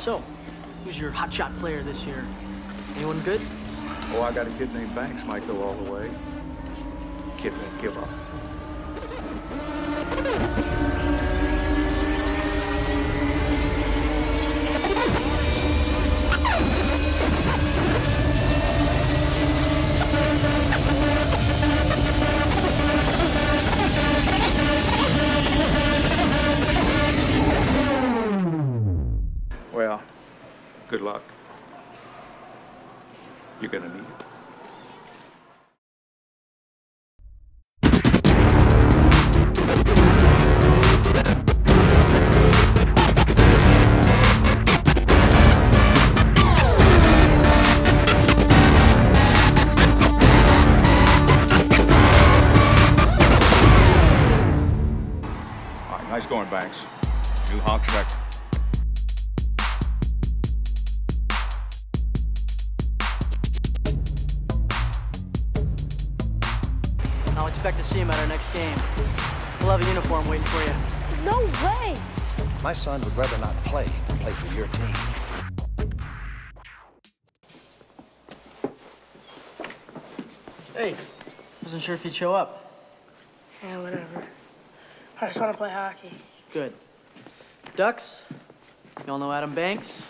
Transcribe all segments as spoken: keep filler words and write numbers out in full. So, who's your hotshot player this year? Anyone good? Oh, I got a kid named Banks might go all the way. Kid won't give up. Well, good luck. You're gonna need it. All right, nice going, Banks. New Hawk Trek. I'll expect to see him at our next game. We'll have a uniform waiting for you. No way! My son would rather not play than play for your team. Hey, wasn't sure if you'd show up. Yeah, whatever. I just want to play hockey. Good. Ducks, y'all know Adam Banks?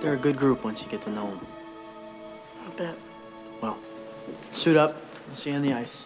They're a good group once you get to know them. I bet. Well, suit up. We'll see you on the ice.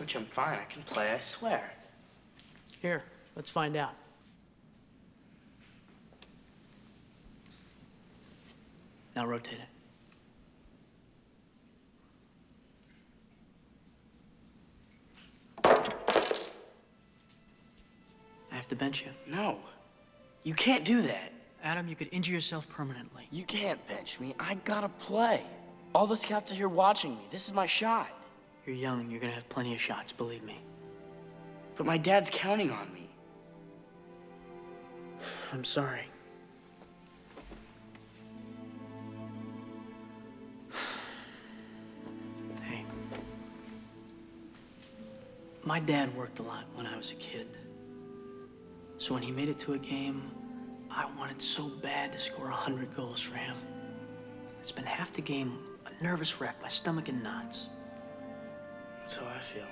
Which I'm fine, I can play, I swear. Here, let's find out. Now rotate it. I have to bench you. No, you can't do that. Adam, you could injure yourself permanently. You can't bench me, I gotta play. All the scouts are here watching me, this is my shot. You're young, you're gonna have plenty of shots, believe me. But my dad's counting on me. I'm sorry. Hey. My dad worked a lot when I was a kid. So when he made it to a game, I wanted so bad to score a hundred goals for him. I spent half the game a nervous wreck, my stomach in knots. That's how I feel.